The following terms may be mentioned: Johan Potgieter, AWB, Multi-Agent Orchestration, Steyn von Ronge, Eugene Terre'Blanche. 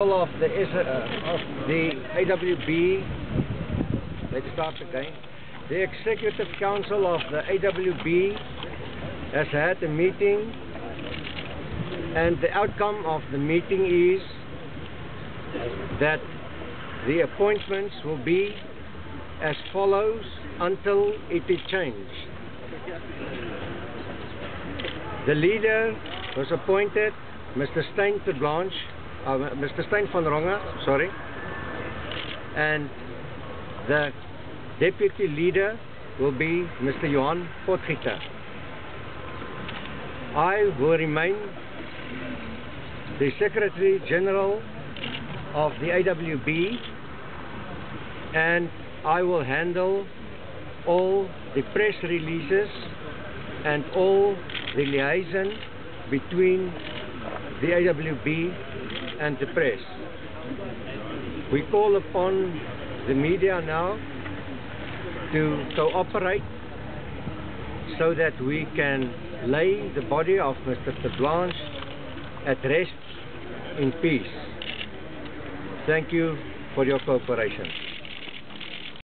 Of the AWB, let's start again. The Executive Council of the AWB has had a meeting, and the outcome of the meeting is that the appointments will be as follows until it is changed. The leader was appointed Mr. Steyn von Ronge, and the deputy leader will be Mr. Johan Potgieter. I will remain the Secretary General of the AWB, and I will handle all the press releases and all the liaison between the AWB and the press. We call upon the media now to cooperate so that we can lay the body of Mr. Terre'Blanche at rest in peace. Thank you for your cooperation.